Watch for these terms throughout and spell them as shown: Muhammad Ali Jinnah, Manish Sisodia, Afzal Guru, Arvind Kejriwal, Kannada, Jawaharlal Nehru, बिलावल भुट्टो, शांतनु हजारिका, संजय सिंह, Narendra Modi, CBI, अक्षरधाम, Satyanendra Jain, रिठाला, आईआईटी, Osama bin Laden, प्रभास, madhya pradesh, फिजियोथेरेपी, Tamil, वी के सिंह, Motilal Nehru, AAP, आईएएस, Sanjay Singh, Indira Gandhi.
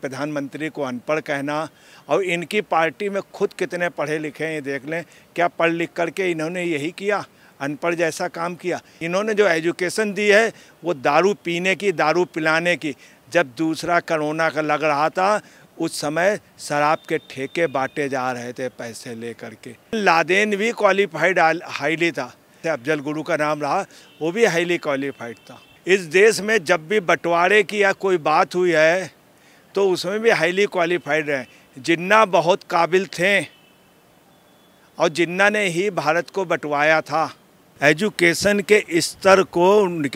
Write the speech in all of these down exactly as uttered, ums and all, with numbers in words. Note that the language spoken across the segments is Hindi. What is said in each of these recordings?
प्रधानमंत्री को अनपढ़ कहना, और इनकी पार्टी में खुद कितने पढ़े लिखे हैं ये देख लें। क्या पढ़ लिख करके इन्होंने यही किया, अनपढ़ जैसा काम किया? इन्होंने जो एजुकेशन दी है वो दारू पीने की, दारू पिलाने की। जब दूसरा कोरोना का लग रहा था उस समय शराब के ठेके बांटे जा रहे थे पैसे लेकर के। लादेन भी क्वालिफाइड हाईली था, अफजल गुरु का नाम रहा, वो भी हाईली क्वालिफाइड था। इस देश में जब भी बंटवारे की या कोई बात हुई है तो उसमें भी हाईली क्वालिफाइड रहे। जिन्ना बहुत काबिल थे और जिन्ना ने ही भारत को बंटवाया था। एजुकेशन के स्तर को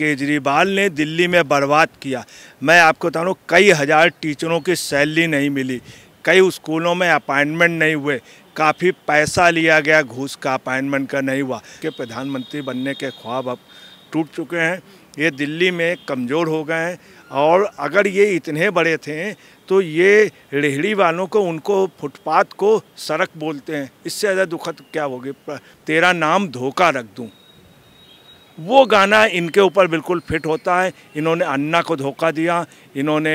केजरीवाल ने दिल्ली में बर्बाद किया। मैं आपको बता रहा हूँ, कई हज़ार टीचरों की सैलरी नहीं मिली, कई स्कूलों में अपॉइंटमेंट नहीं हुए, काफ़ी पैसा लिया गया घूस का, अपॉइंटमेंट का नहीं हुआ। कि प्रधानमंत्री बनने के ख्वाब अब टूट चुके हैं, ये दिल्ली में कमज़ोर हो गए हैं। और अगर ये इतने बड़े थे तो ये रेहड़ी वालों को, उनको फुटपाथ को सड़क बोलते हैं, इससे ज़्यादा दुखद क्या होगी। तेरा नाम धोखा रख दूँ, वो गाना इनके ऊपर बिल्कुल फिट होता है। इन्होंने अन्ना को धोखा दिया, इन्होंने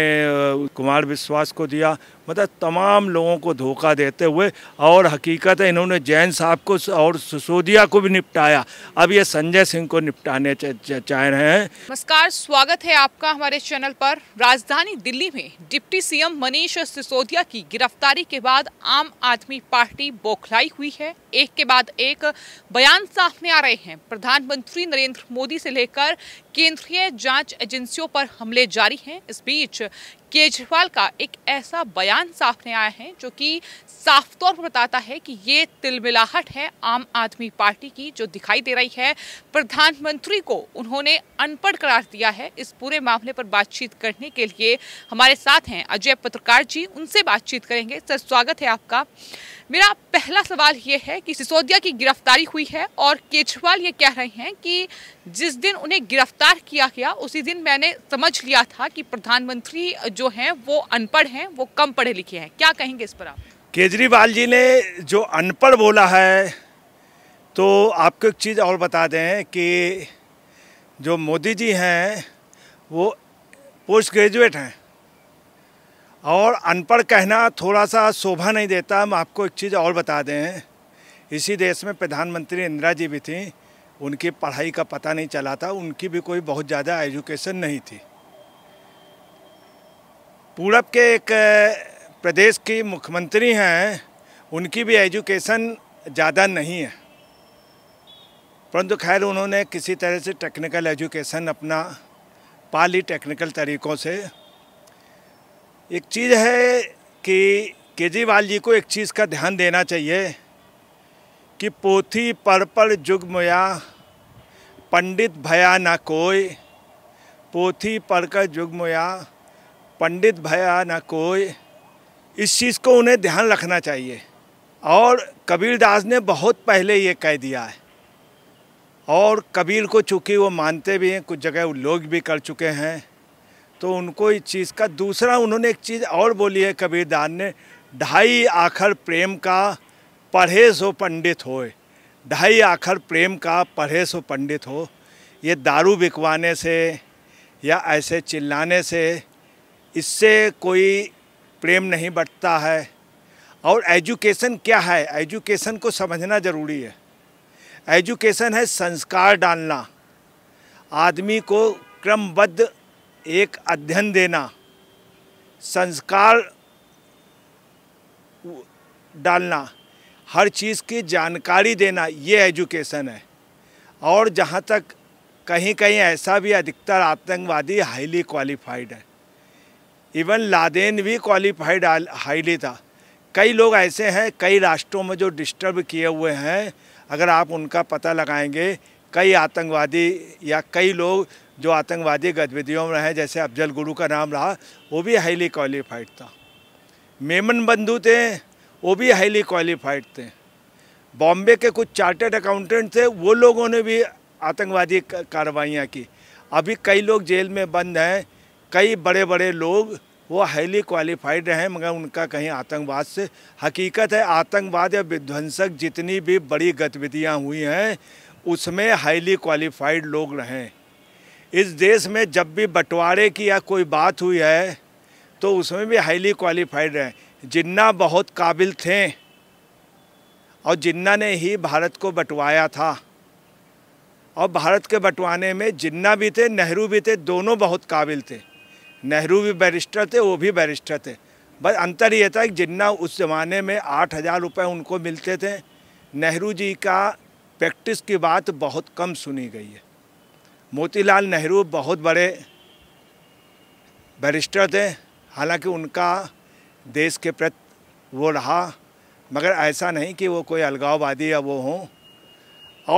कुमार विश्वास को दिया, मतलब तमाम लोगों को धोखा देते हुए। और हकीकत है इन्होंने जैन साहब को और सिसोदिया को भी निपटाया, अब ये संजय सिंह को निपटाने चाह रहे हैं। नमस्कार, स्वागत है आपका हमारे चैनल पर। राजधानी दिल्ली में डिप्टी सीएम मनीष सिसोदिया की गिरफ्तारी के बाद आम आदमी पार्टी बौखलाई हुई है। एक के बाद एक बयान सामने आ रहे हैं। प्रधानमंत्री नरेंद्र मोदी से लेकर केंद्रीय जांच एजेंसियों पर हमले जारी हैं। इस बीच केजरीवाल का एक ऐसा बयान सामने आया है जो कि साफ तौर पर बताता है कि ये तिलमिलाहट है आम आदमी पार्टी की जो दिखाई दे रही है। प्रधानमंत्री को उन्होंने अनपढ़ करार दिया है। इस पूरे मामले पर बातचीत करने के लिए हमारे साथ हैं अजय पत्रकार जी, उनसे बातचीत करेंगे। सर, स्वागत है आपका। मेरा पहला सवाल ये है कि सिसोदिया की गिरफ्तारी हुई है और केजरीवाल ये कह रहे हैं कि जिस दिन उन्हें गिरफ्तार किया गया उसी दिन मैंने समझ लिया था कि प्रधानमंत्री जो हैं वो अनपढ़ हैं, वो कम पढ़े लिखे हैं। क्या कहेंगे इस पर आप? केजरीवाल जी ने जो अनपढ़ बोला है, तो आपको एक चीज़ और बता दें कि जो मोदी जी हैं वो पोस्ट ग्रेजुएट हैं, और अनपढ़ कहना थोड़ा सा शोभा नहीं देता। हम आपको एक चीज़ और बता दें, इसी देश में प्रधानमंत्री इंदिरा जी भी थी, उनकी पढ़ाई का पता नहीं चला था, उनकी भी कोई बहुत ज़्यादा एजुकेशन नहीं थी। पूरब के एक प्रदेश की मुख्यमंत्री हैं, उनकी भी एजुकेशन ज़्यादा नहीं है, परंतु खैर उन्होंने किसी तरह से टेक्निकल एजुकेशन अपना पा ली, टेक्निकल तरीक़ों से। एक चीज़ है कि केजरीवाल जी को एक चीज़ का ध्यान देना चाहिए कि पोथी पर पर जुगमया पंडित भया ना कोई, पोथी पर कर जुगमया पंडित भया ना कोई, इस चीज़ को उन्हें ध्यान रखना चाहिए। और कबीरदास ने बहुत पहले ये कह दिया है, और कबीर को चूँकि वो मानते भी हैं, कुछ जगह वो लोग भी कर चुके हैं, तो उनको इस चीज़ का। दूसरा, उन्होंने एक चीज़ और बोली है कबीरदास ने, ढाई आखर प्रेम का पढ़े सो पंडित होए, ढाई आखर प्रेम का पढ़े सो पंडित हो। ये दारू बिकवाने से या ऐसे चिल्लाने से, इससे कोई प्रेम नहीं बढ़ता है। और एजुकेशन क्या है, एजुकेशन को समझना ज़रूरी है। एजुकेशन है संस्कार डालना, आदमी को क्रमबद्ध एक अध्ययन देना, संस्कार डालना, हर चीज़ की जानकारी देना, ये एजुकेशन है। और जहाँ तक कहीं कहीं ऐसा भी, अधिकतर आतंकवादी हाईली क्वालिफाइड है, इवन लादेन भी क्वालिफाइड हाईली था। कई लोग ऐसे हैं कई राष्ट्रों में जो डिस्टर्ब किए हुए हैं, अगर आप उनका पता लगाएंगे, कई आतंकवादी या कई लोग जो आतंकवादी गतिविधियों में रहे, जैसे अफजल गुरु का नाम रहा, वो भी हाईली क्वालिफाइड था। मेमन बंधु थे, वो भी हाईली क्वालिफाइड थे। बॉम्बे के कुछ चार्टर्ड अकाउंटेंट थे, वो लोगों ने भी आतंकवादी कार्रवाइयाँ की। अभी कई लोग जेल में बंद हैं, कई बड़े बड़े लोग वो हाईली क्वालिफाइड हैं, मगर उनका कहीं आतंकवाद से। हकीकत है आतंकवाद या विध्वंसक जितनी भी बड़ी गतिविधियां हुई हैं उसमें हाईली क्वालिफाइड लोग रहें। इस देश में जब भी बंटवारे की या कोई बात हुई है तो उसमें भी हाईली क्वालिफाइड रहे। जिन्ना बहुत काबिल थे और जिन्ना ने ही भारत को बंटवाया था, और भारत के बंटवाने में जिन्ना भी थे नेहरू भी थे, दोनों बहुत काबिल थे। नेहरू भी बैरिस्टर थे, वो भी बैरिस्टर थे, बस अंतर ये था कि जिन्ना उस ज़माने में आठ हज़ार रुपये उनको मिलते थे। नेहरू जी का प्रैक्टिस की बात बहुत कम सुनी गई है। मोतीलाल नेहरू बहुत बड़े बैरिस्टर थे, हालांकि उनका देश के प्रति वो रहा, मगर ऐसा नहीं कि वो कोई अलगाववादी या वो हों।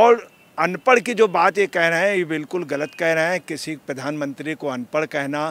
और अनपढ़ की जो बात ये कह रहे हैं ये बिल्कुल गलत कह रहे हैं। किसी प्रधानमंत्री को अनपढ़ कहना,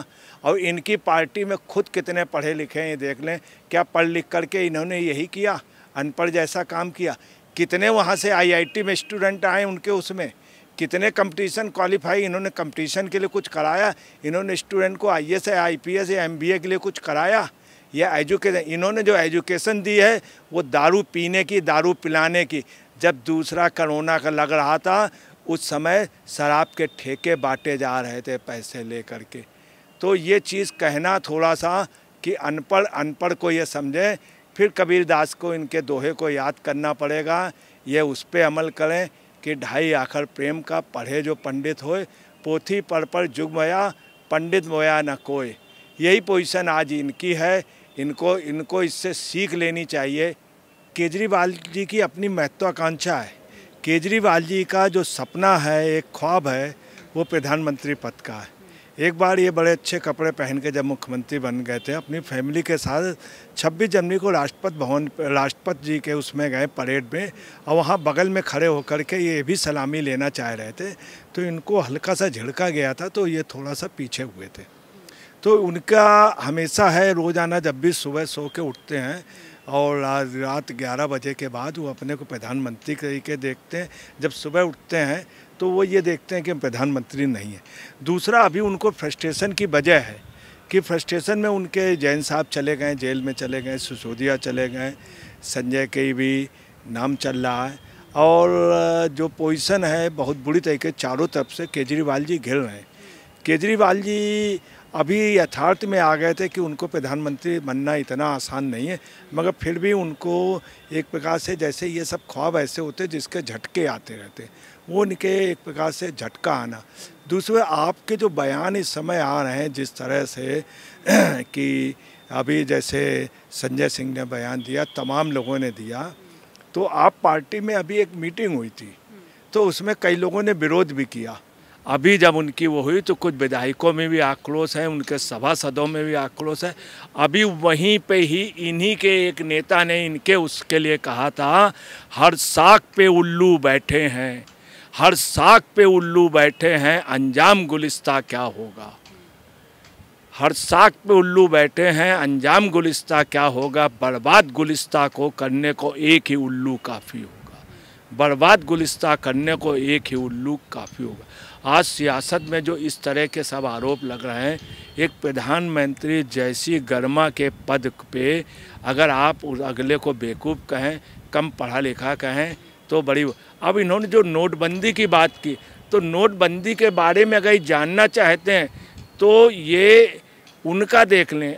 और इनकी पार्टी में खुद कितने पढ़े लिखे हैं ये देख लें। क्या पढ़ लिख करके इन्होंने यही किया, अनपढ़ जैसा काम किया? कितने वहाँ से आईआईटी में स्टूडेंट आए उनके उसमें, कितने कंपटीशन क्वालिफाई, इन्होंने कंपटीशन के लिए कुछ कराया? इन्होंने स्टूडेंट को आईएएस या आईपीएस या एमबीए के लिए कुछ कराया? या एजुकेशन, इन्होंने जो एजुकेशन दी है वो दारू पीने की, दारू पिलाने की। जब दूसरा कोरोना का लग रहा था उस समय शराब के ठेके बांटे जा रहे थे पैसे ले करके। तो ये चीज़ कहना थोड़ा सा कि अनपढ़ अनपढ़ को ये समझें। फिर कबीरदास को इनके दोहे को याद करना पड़ेगा, ये उस पर अमल करें कि ढाई आखर प्रेम का पढ़े जो पंडित होए, पोथी पढ़ पर जुग मोया पंडित मोया न कोई। यही पोजीशन आज इनकी है, इनको इनको इससे सीख लेनी चाहिए। केजरीवाल जी की अपनी महत्वाकांक्षा है। केजरीवाल जी का जो सपना है, एक ख्वाब है, वो प्रधानमंत्री पद का है। एक बार ये बड़े अच्छे कपड़े पहन के जब मुख्यमंत्री बन गए थे अपनी फैमिली के साथ, छब्बीस जनवरी को राष्ट्रपति भवन राष्ट्रपति जी के उसमें गए परेड में, और वहाँ बगल में खड़े होकर के ये भी सलामी लेना चाह रहे थे, तो इनको हल्का सा झिड़का गया था, तो ये थोड़ा सा पीछे हुए थे। तो उनका हमेशा है, रोज़ाना जब भी सुबह सो के उठते हैं और रात ग्यारह बजे के बाद वो अपने को प्रधानमंत्री तरीके देखते हैं। जब सुबह उठते हैं तो वो ये देखते हैं कि प्रधानमंत्री नहीं है। दूसरा, अभी उनको फ्रस्ट्रेशन की वजह है कि फ्रस्ट्रेशन में उनके जैन साहब चले गए, जेल में चले गए, सिसोदिया चले गए, संजय के भी नाम चल रहा है, और जो पोजीशन है बहुत बुरी तरीके चारों तरफ से केजरीवाल जी घिर रहे हैं। केजरीवाल जी अभी यथार्थ में आ गए थे कि उनको प्रधानमंत्री बनना इतना आसान नहीं है, मगर फिर भी उनको एक प्रकार से जैसे ये सब ख्वाब ऐसे होते जिसके झटके आते रहते, वो उनके एक प्रकार से झटका आना। दूसरे, आपके जो बयान इस समय आ रहे हैं जिस तरह से कि अभी जैसे संजय सिंह ने बयान दिया, तमाम लोगों ने दिया, तो आप पार्टी में अभी एक मीटिंग हुई थी तो उसमें कई लोगों ने विरोध भी किया। अभी जब उनकी वो हुई तो कुछ विधायकों में भी आक्रोश है, उनके सभासदों में भी आक्रोश है। अभी वहीं पे ही इन्हीं के एक नेता ने इनके उसके लिए कहा था, हर साख पे उल्लू बैठे हैं, हर साख पे उल्लू बैठे हैं, अंजाम गुलिस्ता क्या होगा। हर साख पे उल्लू बैठे हैं, अंजाम गुलिस्ता क्या होगा, बर्बाद गुलिस्ता को करने को एक ही उल्लू काफ़ी होगा। बर्बाद गुलिस्ता करने को एक ही उल्लू काफ़ी होगा। आज सियासत में जो इस तरह के सब आरोप लग रहे हैं, एक प्रधानमंत्री जैसी गरिमा के पद पे अगर आप अगले को बेवकूफ़ कहें, कम पढ़ा लिखा कहें, तो बड़ी। अब इन्होंने जो नोटबंदी की बात की, तो नोटबंदी के बारे में अगर जानना चाहते हैं तो ये उनका देख लें,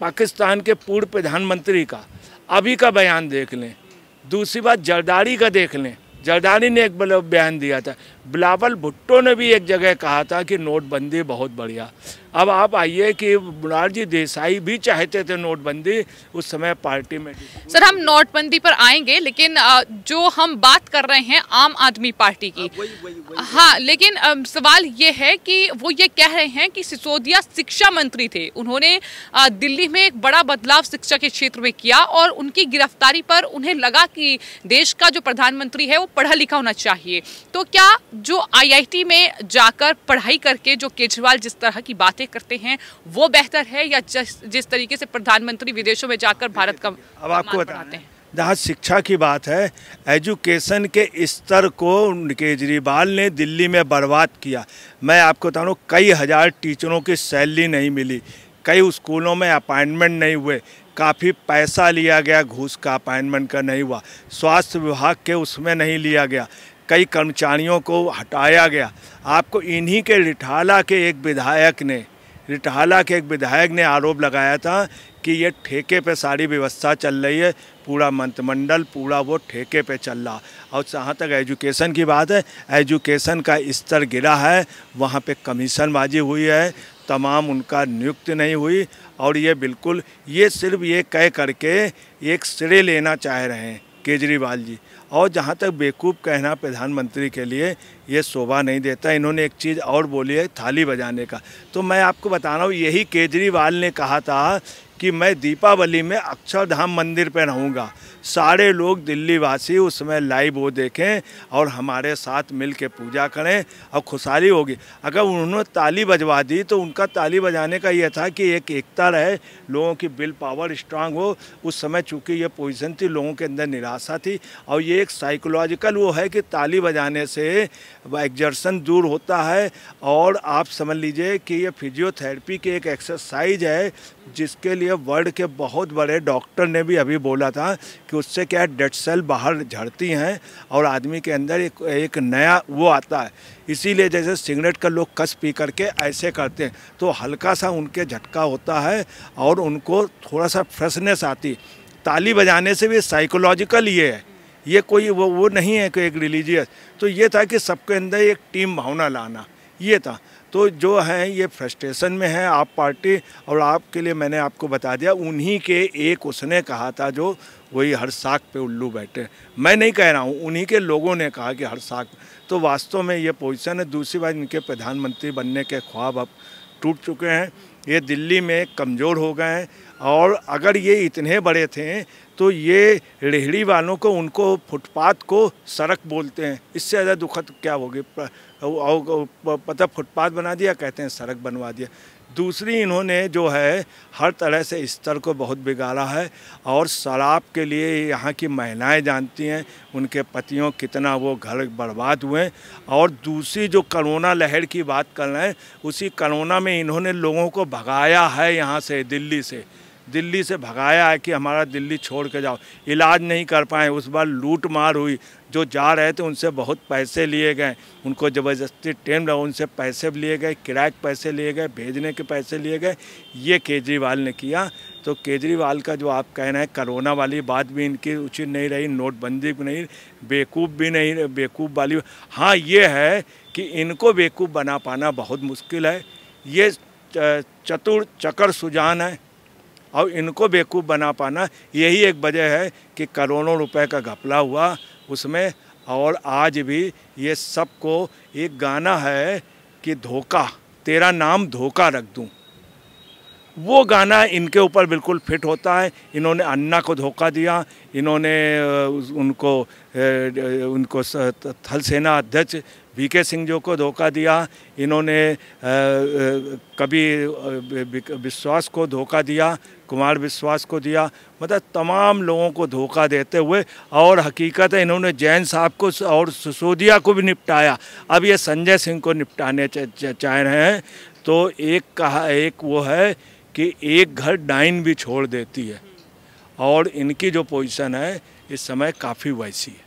पाकिस्तान के पूर्व प्रधानमंत्री का अभी का बयान देख लें। दूसरी बात, जरदारी का देख लें, जरदारी ने एक बयान दिया था, बिलावल भुट्टो ने भी एक जगह कहा था कि नोटबंदी बहुत बढ़िया। अब आप आइए कि मोरारजी देसाई भी चाहते थे नोटबंदी उस समय पार्टी में। सर, हम नोटबंदी पर आएंगे, लेकिन जो हम बात कर रहे हैं आम आदमी पार्टी की, वही, वही, वही, हाँ। लेकिन सवाल ये है कि वो ये कह रहे हैं कि सिसोदिया शिक्षा मंत्री थे, उन्होंने दिल्ली में एक बड़ा बदलाव शिक्षा के क्षेत्र में किया, और उनकी गिरफ्तारी पर उन्हें लगा कि देश का जो प्रधानमंत्री है वो पढ़ा लिखा होना चाहिए। तो क्या जो आईआईटी में जाकर पढ़ाई करके जो केजरीवाल जिस तरह की बातें करते हैं वो बेहतर है, या जिस जिस तरीके से प्रधानमंत्री विदेशों में जाकर भारत का? अब आपको बताते हैं, जहाँ शिक्षा की बात है, एजुकेशन के स्तर को केजरीवाल ने दिल्ली में बर्बाद किया। मैं आपको बता रहा हूँ, कई हज़ार टीचरों की सैलरी नहीं मिली, कई स्कूलों में अपॉइंटमेंट नहीं हुए, काफ़ी पैसा लिया गया घूस का, अपॉइंटमेंट का नहीं हुआ, स्वास्थ्य विभाग के उसमें नहीं लिया गया, कई कर्मचारियों को हटाया गया। आपको इन्हीं के रिठाला के एक विधायक ने रिटाला के एक विधायक ने आरोप लगाया था कि ये ठेके पे सारी व्यवस्था चल रही है, पूरा मंत्रिमंडल पूरा वो ठेके पे चल रहा। और जहाँ तक एजुकेशन की बात है, एजुकेशन का स्तर गिरा है, वहाँ पे कमीशनबाजी हुई है, तमाम उनका नियुक्ति नहीं हुई। और ये बिल्कुल ये सिर्फ ये कह करके एक श्रेय लेना चाह रहे हैं केजरीवाल जी। और जहाँ तक बेवकूफ़ कहना प्रधानमंत्री के लिए ये शोभा नहीं देता। इन्होंने एक चीज़ और बोली है, थाली बजाने का। तो मैं आपको बता रहा हूँ, यही केजरीवाल ने कहा था कि मैं दीपावली में अक्षरधाम मंदिर पर रहूँगा, सारे लोग दिल्लीवासी उसमें लाइव वो देखें और हमारे साथ मिल के पूजा करें और खुशहाली होगी। अगर उन्होंने ताली बजवा दी तो उनका ताली बजाने का ये था कि एक एकता रहे, लोगों की विल पावर स्ट्रांग हो। उस समय चूँकि ये पोजीशन थी, लोगों के अंदर निराशा थी, और ये एक साइकोलॉजिकल वो है कि ताली बजाने से एग्जर्शन दूर होता है। और आप समझ लीजिए कि ये फिजियोथेरेपी की एक एक्सरसाइज है, जिसके लिए वर्ल्ड के बहुत बड़े डॉक्टर ने भी अभी बोला था कि उससे क्या डेड सेल बाहर झड़ती हैं और आदमी के अंदर एक एक नया वो आता है। इसीलिए जैसे सिगरेट का लोग कस पी करके ऐसे करते हैं तो हल्का सा उनके झटका होता है और उनको थोड़ा सा फ्रेशनेस आती। ताली बजाने से भी साइकोलॉजिकल ये है, ये कोई वो वो नहीं है कि एक रिलीजियस। तो ये था कि सबके अंदर एक टीम भावना लाना, ये था। तो जो है ये फ्रस्ट्रेशन में है आप पार्टी, और आपके लिए मैंने आपको बता दिया, उन्हीं के एक उसने कहा था जो वही हर साख पे उल्लू बैठे। मैं नहीं कह रहा हूँ, उन्हीं के लोगों ने कहा कि हर साख। तो वास्तव में ये पोजीशन है। दूसरी बात, इनके प्रधानमंत्री बनने के ख्वाब अब टूट चुके हैं, ये दिल्ली में कमज़ोर हो गए हैं। और अगर ये इतने बड़े थे तो ये रेहड़ी वालों को, उनको फुटपाथ को सड़क बोलते हैं, इससे ज़्यादा दुखद क्या होगी। पता फुटपाथ बना दिया, कहते हैं सड़क बनवा दिया। दूसरी, इन्होंने जो है हर तरह से स्तर को बहुत बिगाड़ा है। और शराब के लिए यहाँ की महिलाएं जानती हैं उनके पतियों कितना वो घर बर्बाद हुए। और दूसरी जो कोरोना लहर की बात कर रहे हैं, उसी कोरोना में इन्होंने लोगों को भगाया है यहाँ से, दिल्ली से दिल्ली से भगाया है कि हमारा दिल्ली छोड़ के जाओ। इलाज नहीं कर पाए, उस बार लूट मार हुई, जो जा रहे थे उनसे बहुत पैसे लिए गए, उनको ज़बरदस्ती ट्रेन में उनसे पैसे लिए गए, किराए के पैसे लिए गए, भेजने के पैसे लिए गए। ये केजरीवाल ने किया। तो केजरीवाल का जो आप कहना है, कोरोना वाली बात भी इनकी उचित नहीं रही, नोटबंदी भी नहीं, बेवकूफ़ भी नहीं, बेवकूफ़ वाली। हाँ, ये है कि इनको बेवकूफ़ बना पाना बहुत मुश्किल है, ये चतुर चकर सुजान है, और इनको बेवकूफ़ बना पाना यही एक वजह है कि करोड़ों रुपए का घपला हुआ उसमें। और आज भी ये सबको एक गाना है कि धोखा, तेरा नाम धोखा रख दूं, वो गाना इनके ऊपर बिल्कुल फिट होता है। इन्होंने अन्ना को धोखा दिया, इन्होंने उनको उनको थल सेना अध्यक्ष वी के सिंह जो को धोखा दिया, इन्होंने कभी विश्वास को धोखा दिया, कुमार विश्वास को दिया, मतलब तमाम लोगों को धोखा देते हुए। और हकीकत है, इन्होंने जैन साहब को और सिसोदिया को भी निपटाया, अब ये संजय सिंह को निपटाने चाह रहे हैं। तो एक कहा एक वो है कि एक घर डाइन भी छोड़ देती है, और इनकी जो पोजीशन है इस समय काफ़ी वैसी है।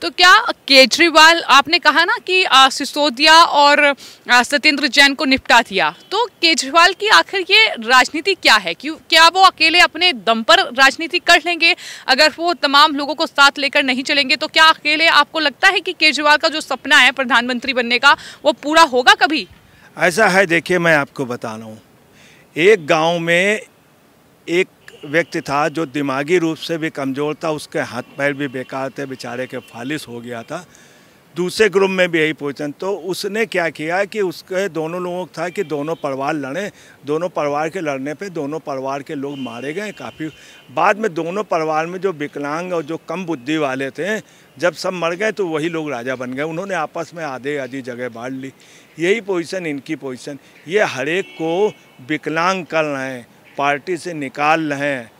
तो क्या केजरीवाल, आपने कहा ना कि सिसोदिया और सत्येंद्र जैन को निपटा दिया, तो केजरीवाल की आखिर ये राजनीति क्या है? क्यों क्या वो अकेले अपने दम पर राजनीति कर लेंगे? अगर वो तमाम लोगों को साथ लेकर नहीं चलेंगे तो क्या अकेले आपको लगता है कि केजरीवाल का जो सपना है प्रधानमंत्री बनने का वो पूरा होगा कभी? ऐसा है, देखिए मैं आपको बता रहा हूँ, एक गाँव में एक व्यक्ति था जो दिमागी रूप से भी कमज़ोर था, उसके हाथ पैर भी बेकार थे, बेचारे के फालिस हो गया था। दूसरे ग्रुप में भी यही पोजीशन। तो उसने क्या किया कि उसके दोनों लोगों था कि दोनों परिवार लड़े, दोनों परिवार के लड़ने पे दोनों परिवार के लोग मारे गए काफ़ी। बाद में दोनों परिवार में जो विकलांग और जो कम बुद्धि वाले थे, जब सब मर गए तो वही लोग राजा बन गए, उन्होंने आपस में आधे आधी जगह बांट ली। यही पोजीशन, इनकी पोजीशन, ये हर एक को विकलांग कर रहे हैं, पार्टी से निकाल रहे हैं।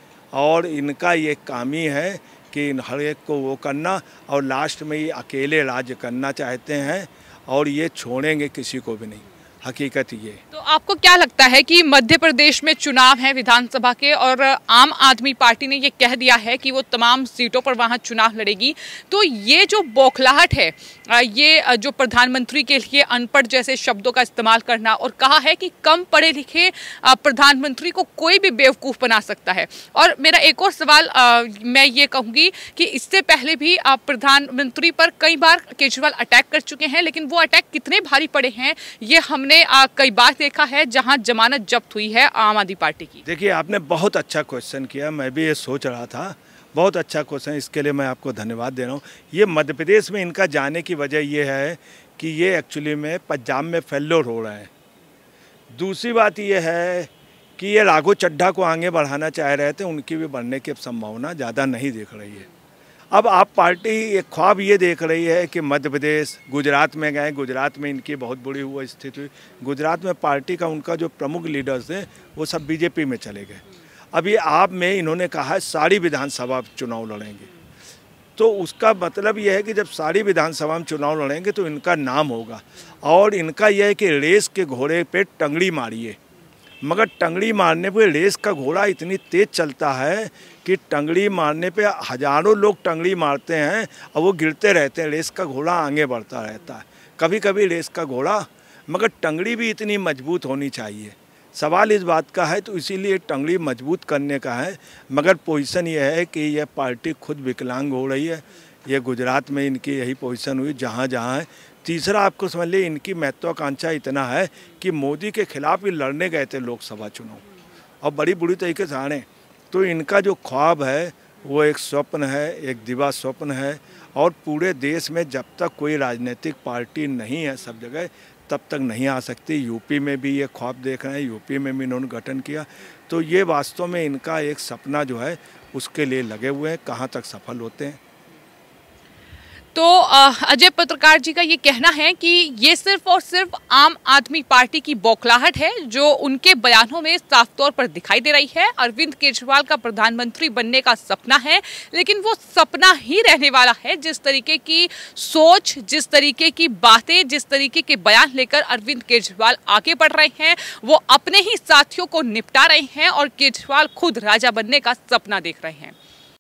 और इनका ये काम ही है कि इन हर एक को वो करना, और लास्ट में ये अकेले राज्य करना चाहते हैं, और ये छोड़ेंगे किसी को भी नहीं। हकीकत ये। तो आपको क्या लगता है कि मध्य प्रदेश में चुनाव है विधानसभा के और आम आदमी पार्टी ने ये कह दिया है कि वो तमाम सीटों पर वहाँ चुनाव लड़ेगी, तो ये जो बौखलाहट है, ये जो प्रधानमंत्री के लिए अनपढ़ जैसे शब्दों का इस्तेमाल करना और कहा है कि कम पढ़े लिखे प्रधानमंत्री को कोई भी बेवकूफ़ बना सकता है। और मेरा एक और सवाल मैं ये कहूँगी कि इससे पहले भी आप प्रधानमंत्री पर कई बार केजरीवाल अटैक कर चुके हैं, लेकिन वो अटैक कितने भारी पड़े हैं ये हमने आ, कई बार देखा है जहां जमानत जब्त हुई है आम आदमी पार्टी की। देखिए, आपने बहुत अच्छा क्वेश्चन किया, मैं भी ये सोच रहा था, बहुत अच्छा क्वेश्चन, इसके लिए मैं आपको धन्यवाद दे रहा हूँ। ये मध्य प्रदेश में इनका जाने की वजह ये है कि ये एक्चुअली में पंजाब में फेलोर हो रहा है। दूसरी बात ये है कि ये राघव चड्ढा को आगे बढ़ाना चाह रहे थे, उनकी भी बढ़ने की संभावना ज़्यादा नहीं दिख रही है। अब आप पार्टी एक ख्वाब ये देख रही है कि मध्य प्रदेश, गुजरात में गए, गुजरात में इनकी बहुत बुरी हुआ स्थिति हुई, गुजरात में पार्टी का उनका जो प्रमुख लीडर्स थे वो सब बीजेपी में चले गए। अब ये आप में इन्होंने कहा सारी विधानसभा चुनाव लड़ेंगे, तो उसका मतलब यह है कि जब सारी विधानसभा में चुनाव लड़ेंगे तो इनका नाम होगा। और इनका यह है कि रेस के घोड़े पर टंगड़ी मारिए, मगर टंगड़ी मारने पे रेस का घोड़ा इतनी तेज़ चलता है कि टंगड़ी मारने पे हज़ारों लोग टंगड़ी मारते हैं और वो गिरते रहते हैं, रेस का घोड़ा आगे बढ़ता रहता है, कभी कभी रेस का घोड़ा, मगर टंगड़ी भी इतनी मजबूत होनी चाहिए। सवाल इस बात का है, तो इसीलिए टंगड़ी मजबूत करने का है। मगर पोजीशन यह है कि यह पार्टी खुद विकलांग हो रही है। ये गुजरात में इनकी यही पोजीशन हुई जहाँ जहाँ है। तीसरा, आपको समझ लीजिए, इनकी महत्वाकांक्षा इतना है कि मोदी के खिलाफ ये लड़ने गए थे लोकसभा चुनाव और बड़ी बुरी तरीके से हारे। तो इनका जो ख्वाब है वो एक स्वप्न है, एक दिवा स्वप्न है। और पूरे देश में जब तक कोई राजनीतिक पार्टी नहीं है सब जगह, तब तक नहीं आ सकती। यूपी में भी ये ख्वाब देख रहे हैं, यूपी में भी इन्होंने गठन किया। तो ये वास्तव में इनका एक सपना जो है उसके लिए लगे हुए हैं, कहाँ तक सफल होते हैं। तो अजय, पत्रकार जी का ये कहना है कि ये सिर्फ और सिर्फ आम आदमी पार्टी की बौखलाहट है जो उनके बयानों में साफ तौर पर दिखाई दे रही है। अरविंद केजरीवाल का प्रधानमंत्री बनने का सपना है, लेकिन वो सपना ही रहने वाला है। जिस तरीके की सोच, जिस तरीके की बातें, जिस तरीके के बयान लेकर अरविंद केजरीवाल आगे बढ़ रहे हैं, वो अपने ही साथियों को निपटा रहे हैं और केजरीवाल खुद राजा बनने का सपना देख रहे हैं।